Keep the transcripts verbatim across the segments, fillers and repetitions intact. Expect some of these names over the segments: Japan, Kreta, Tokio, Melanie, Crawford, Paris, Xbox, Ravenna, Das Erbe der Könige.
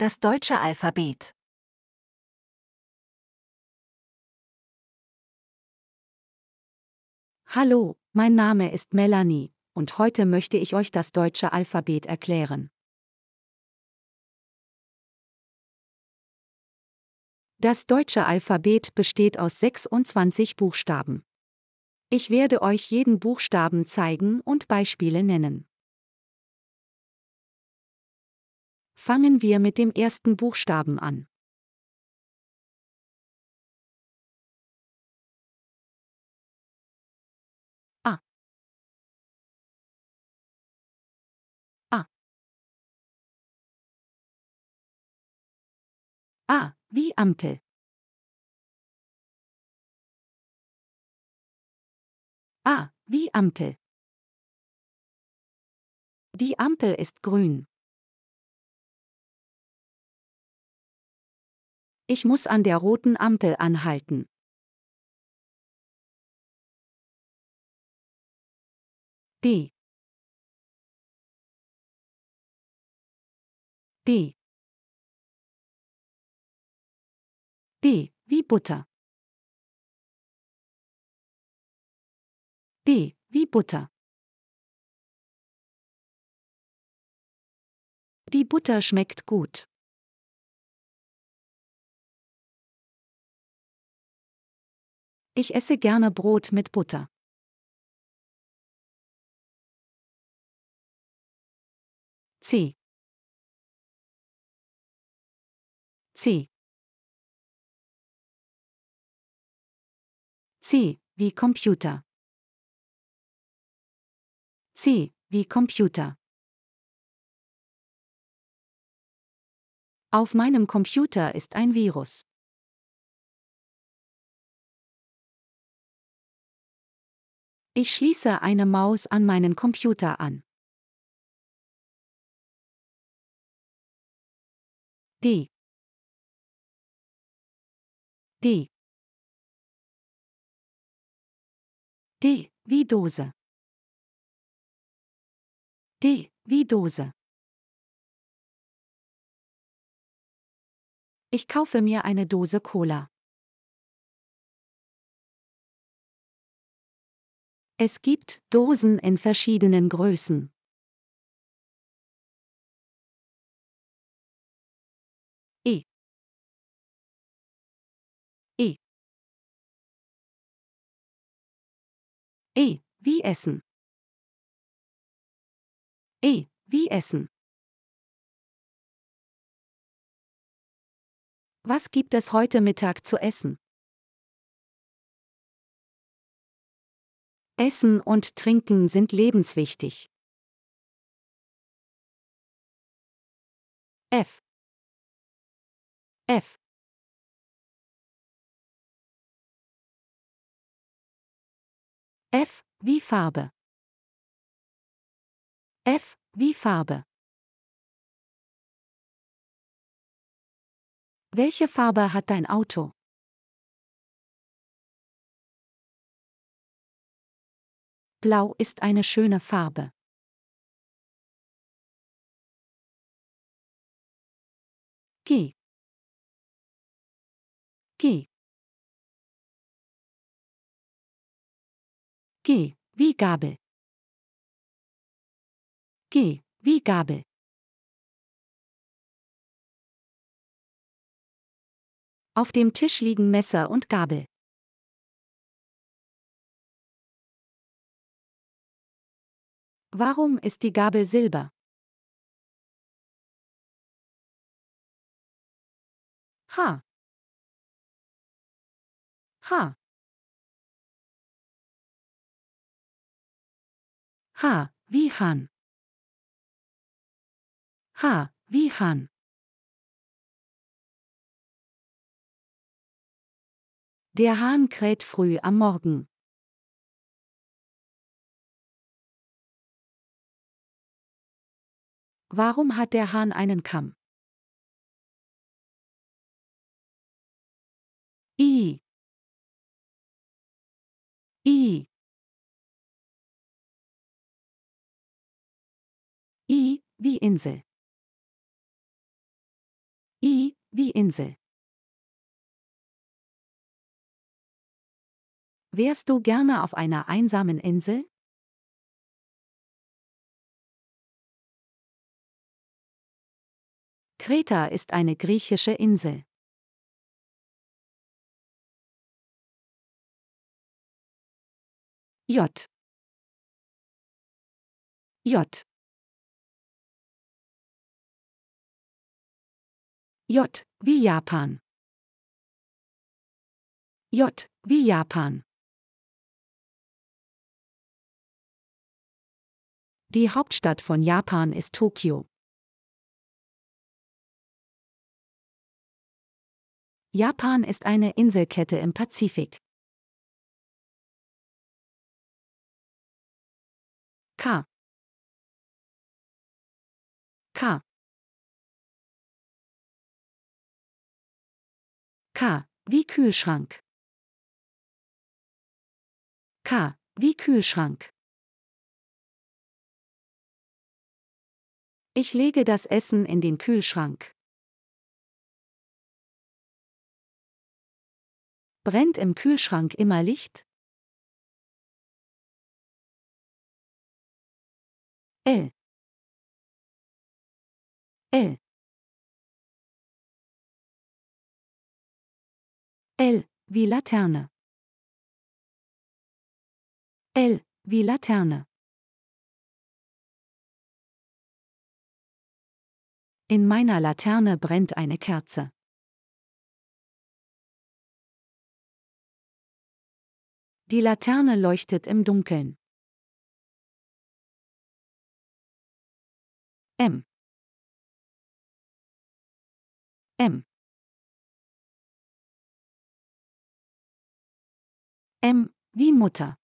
Das deutsche Alphabet. Hallo, mein Name ist Melanie, und heute möchte ich euch das deutsche Alphabet erklären. Das deutsche Alphabet besteht aus sechsundzwanzig Buchstaben. Ich werde euch jeden Buchstaben zeigen und Beispiele nennen. Fangen wir mit dem ersten Buchstaben an. A wie Ampel. A wie Ampel. Die Ampel ist grün. Ich muss an der roten Ampel anhalten. B. B. B wie Butter. B wie Butter. Die Butter schmeckt gut. Ich esse gerne Brot mit Butter. C. C. C wie Computer. C wie Computer. Auf meinem Computer ist ein Virus. Ich schließe eine Maus an meinen Computer an. D. D. D wie Dose. D wie Dose. Ich kaufe mir eine Dose Cola. Es gibt Dosen in verschiedenen Größen. E. E. E wie Essen. E wie Essen. Was gibt es heute Mittag zu essen? Essen und Trinken sind lebenswichtig. F. F. F wie Farbe. F wie Farbe. Welche Farbe hat dein Auto? Blau ist eine schöne Farbe. G. G. G wie Gabel. G wie Gabel. Auf dem Tisch liegen Messer und Gabel. Warum ist die Gabel silber? H. H. H wie Hahn. H wie Hahn. Der Hahn kräht früh am Morgen. Warum hat der Hahn einen Kamm? I. I. I wie Insel. die Insel. Wärst du gerne auf einer einsamen Insel? Kreta ist eine griechische Insel. J. J. J wie Japan. J wie Japan. Die Hauptstadt von Japan ist Tokio. Japan ist eine Inselkette im Pazifik. K. K. K wie Kühlschrank. K wie Kühlschrank. Ich lege das Essen in den Kühlschrank. Brennt im Kühlschrank immer Licht? L. L. L wie Laterne. L wie Laterne. In meiner Laterne brennt eine Kerze. Die Laterne leuchtet im Dunkeln. M. M. M wie Mutter.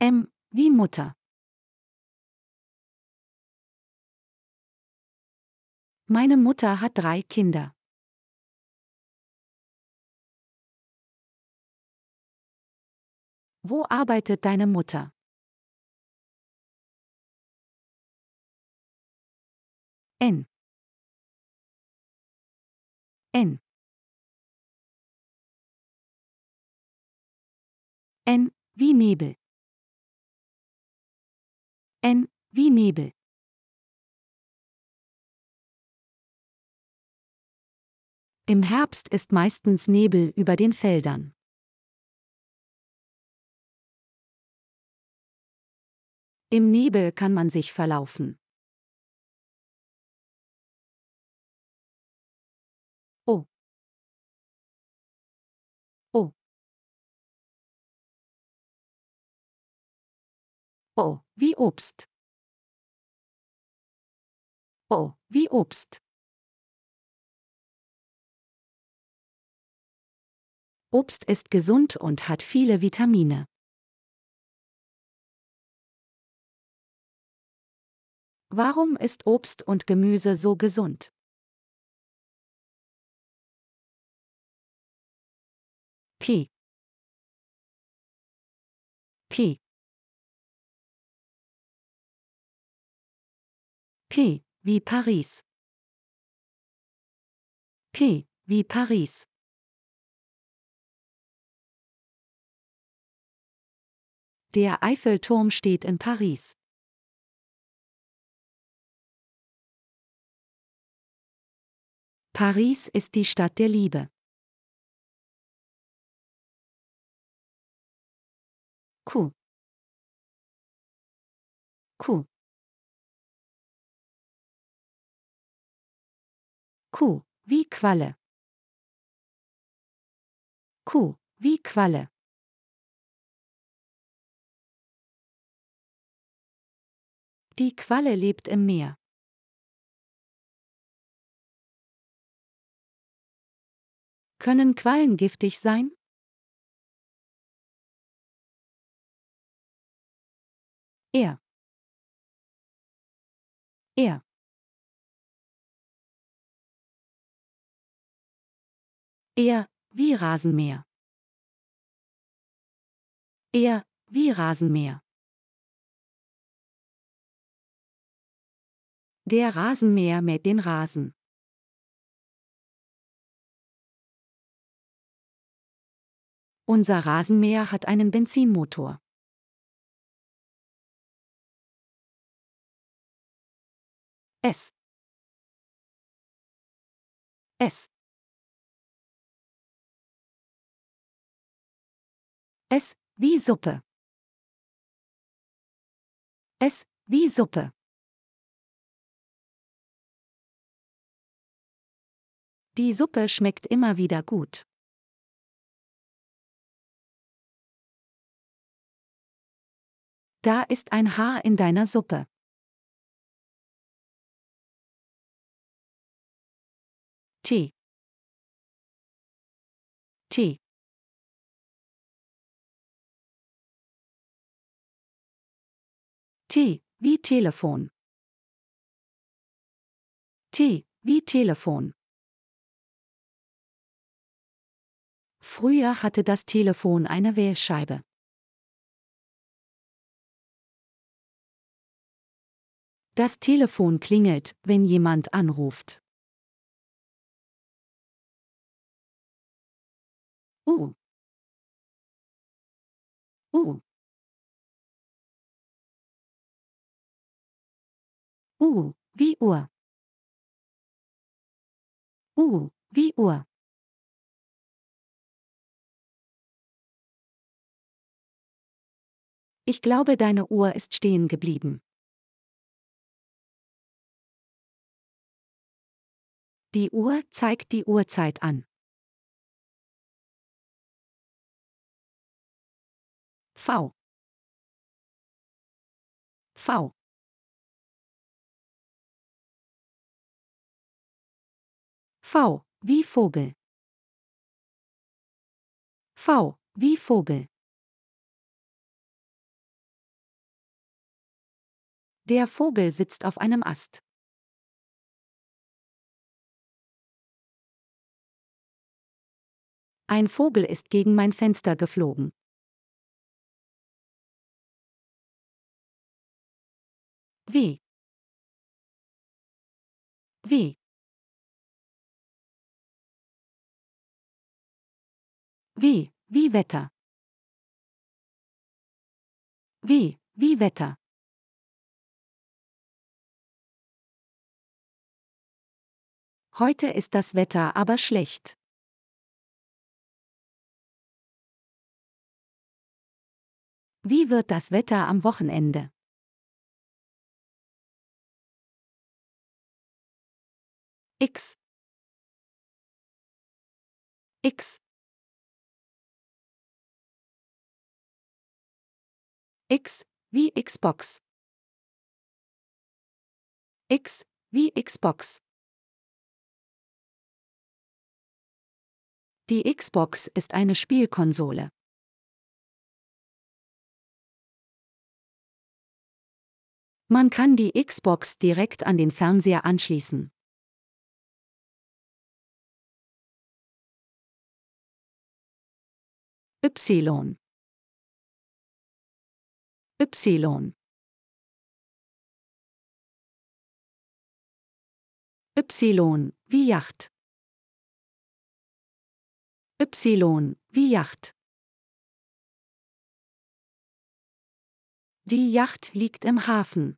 M wie Mutter. Meine Mutter hat drei Kinder. Wo arbeitet deine Mutter? N. N. N wie Nebel. N wie Nebel. Im Herbst ist meistens Nebel über den Feldern. Im Nebel kann man sich verlaufen. O. O. O wie Obst. O wie Obst. Obst ist gesund und hat viele Vitamine. Warum ist Obst und Gemüse so gesund? P. P. P wie Paris. P wie Paris. Der Eiffelturm steht in Paris. Paris ist die Stadt der Liebe. Q. Q. Q wie Qualle. Q wie Qualle. Die Qualle lebt im Meer. Können Quallen giftig sein? Er. Er. Er wie Rasenmäher. Er wie Rasenmäher. Der Rasenmäher mäht den Rasen. Unser Rasenmäher hat einen Benzinmotor. S. S. S wie Suppe. S wie Suppe. Die Suppe schmeckt immer wieder gut. Da ist ein Haar in deiner Suppe. T. T. T wie Telefon. T wie Telefon. Früher hatte das Telefon eine Wählscheibe. Das Telefon klingelt, wenn jemand anruft. U. U. U wie Uhr. U wie Uhr. Ich glaube, deine Uhr ist stehen geblieben. Die Uhr zeigt die Uhrzeit an. V. V. V wie Vogel. V wie Vogel. Der Vogel sitzt auf einem Ast. Ein Vogel ist gegen mein Fenster geflogen. Wie? Wie? Wie, wie Wetter. Wie, wie Wetter. Heute ist das Wetter aber schlecht. Wie wird das Wetter am Wochenende? X. X. X wie Xbox. X wie Xbox. Die Xbox ist eine Spielkonsole. Man kann die Xbox direkt an den Fernseher anschließen. Y. Y. Y wie Yacht. Y wie Yacht. Die Yacht liegt im Hafen.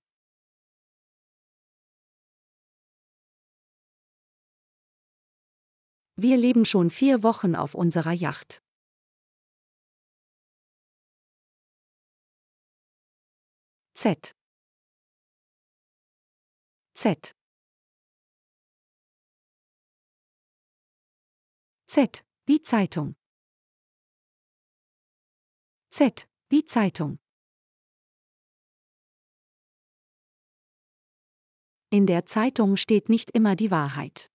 Wir leben schon vier Wochen auf unserer Yacht. Z. Z. Z wie Zeitung. Z wie Zeitung. In der Zeitung steht nicht immer die Wahrheit.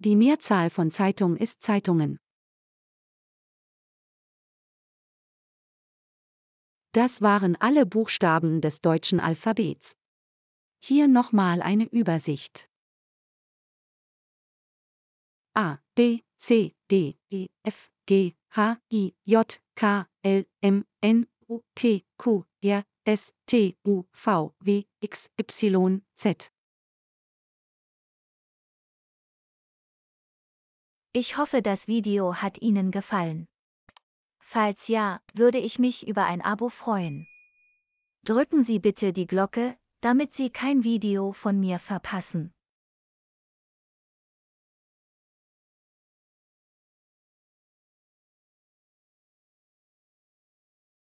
Die Mehrzahl von Zeitung ist Zeitungen. Das waren alle Buchstaben des deutschen Alphabets. Hier nochmal eine Übersicht. A, B, C, D, E, F, G, H, I, J, K, L, M, N, O, P, Q, R, S, T, U, V, W, X, Y, Z. Ich hoffe, das Video hat Ihnen gefallen. Falls ja, würde ich mich über ein Abo freuen. Drücken Sie bitte die Glocke, damit Sie kein Video von mir verpassen.